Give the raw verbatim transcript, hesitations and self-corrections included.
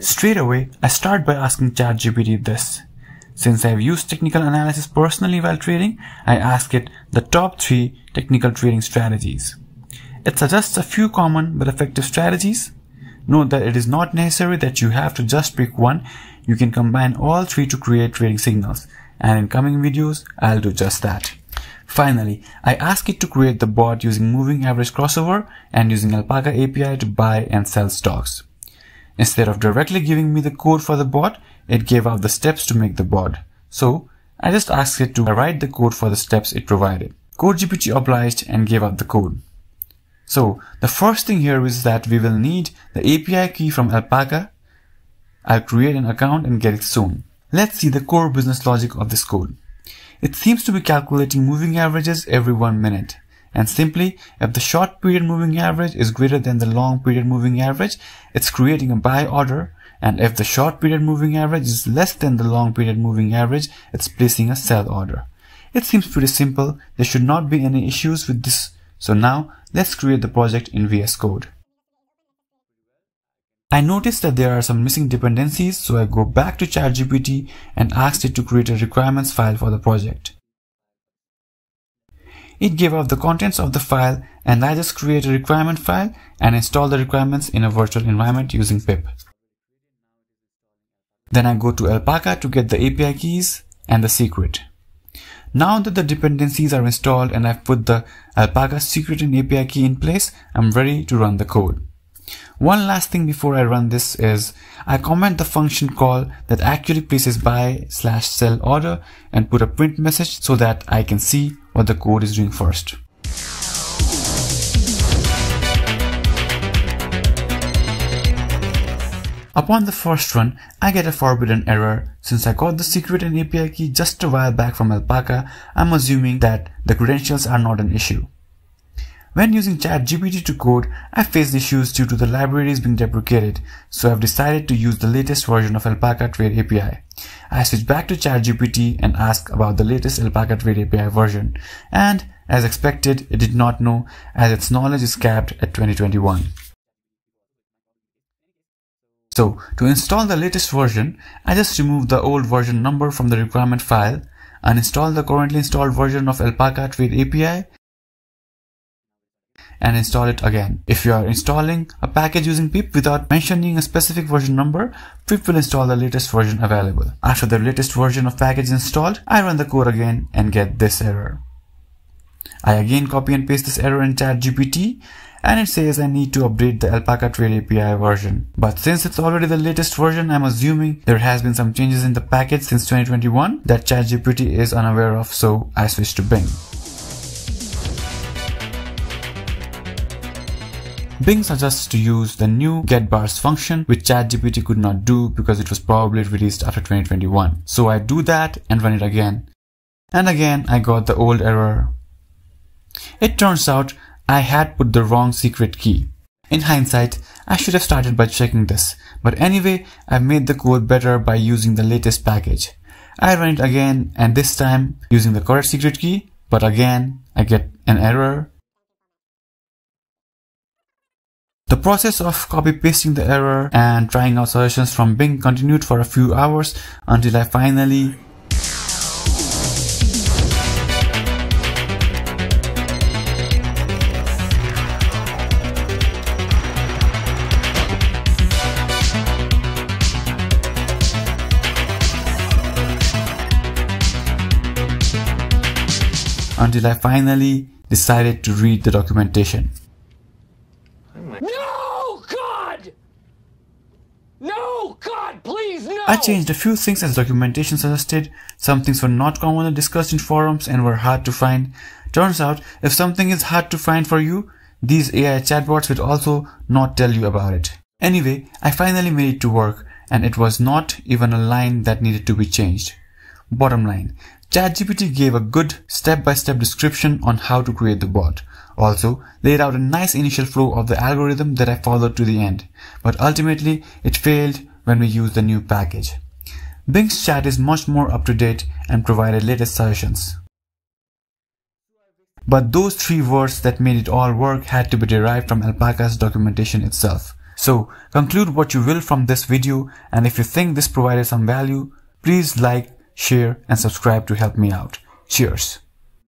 Straight away, I start by asking ChatGPT this. Since I have used technical analysis personally while trading, I ask it the top three technical trading strategies. It suggests a few common but effective strategies. Note that it is not necessary that you have to just pick one. You can combine all three to create trading signals. And in coming videos, I'll do just that. Finally, I ask it to create the bot using moving average crossover and using Alpaca A P I to buy and sell stocks. Instead of directly giving me the code for the bot, it gave out the steps to make the bot. So, I just asked it to write the code for the steps it provided. CodeGPT obliged and gave out the code. So, the first thing here is that we will need the A P I key from Alpaca. I'll create an account and get it soon. Let's see the core business logic of this code. It seems to be calculating moving averages every one minute. And simply, if the short period moving average is greater than the long period moving average, it's creating a buy order, and if the short period moving average is less than the long period moving average, it's placing a sell order. It seems pretty simple. There should not be any issues with this. So now, let's create the project in V S Code. I noticed that there are some missing dependencies, so I go back to ChatGPT and asked it to create a requirements file for the project. It gave out the contents of the file, and I just create a requirement file and install the requirements in a virtual environment using pip. Then I go to Alpaca to get the A P I keys and the secret. Now that the dependencies are installed and I've put the Alpaca secret and A P I key in place, I'm ready to run the code. One last thing before I run this is, I comment the function call that actually places buy slash sell order and put a print message so that I can see what the code is doing first. Upon the first run, I get a forbidden error. Since I got the secret and A P I key just a while back from Alpaca, I'm assuming that the credentials are not an issue. When using ChatGPT to code, I faced issues due to the libraries being deprecated, so I've decided to use the latest version of Alpaca Trade A P I. I switch back to ChatGPT and ask about the latest Alpaca Trade A P I version, and as expected, it did not know as its knowledge is capped at twenty twenty-one. So, to install the latest version, I just remove the old version number from the requirement file, uninstall the currently installed version of Alpaca Trade A P I, and install it again. If you are installing a package using pip without mentioning a specific version number, pip will install the latest version available. After the latest version of package is installed, I run the code again and get this error. I again copy and paste this error in ChatGPT, and it says I need to update the Alpaca Trade A P I version. But since it's already the latest version, I'm assuming there has been some changes in the package since twenty twenty-one that ChatGPT is unaware of, so I switch to Bing. Bing suggests to use the new getBars function, which ChatGPT could not do because it was probably released after twenty twenty-one. So I do that and run it again. And again, I got the old error. It turns out I had put the wrong secret key. In hindsight, I should have started by checking this. But anyway, I've made the code better by using the latest package. I run it again, and this time using the correct secret key. But again, I get an error. The process of copy-pasting the error and trying out solutions from Bing continued for a few hours until I finally... Until I finally decided to read the documentation. I changed a few things as documentation suggested. Some things were not commonly discussed in forums and were hard to find. Turns out, if something is hard to find for you, these A I chatbots will also not tell you about it. Anyway, I finally made it to work, and it was not even a line that needed to be changed. Bottom line, ChatGPT gave a good step-by-step description on how to create the bot. Also, laid out a nice initial flow of the algorithm that I followed to the end. But ultimately, it failed when we use the new package. Bing's chat is much more up-to-date and provided latest suggestions. But those three words that made it all work had to be derived from Alpaca's documentation itself. So conclude what you will from this video, and if you think this provided some value, please like, share and subscribe to help me out. Cheers.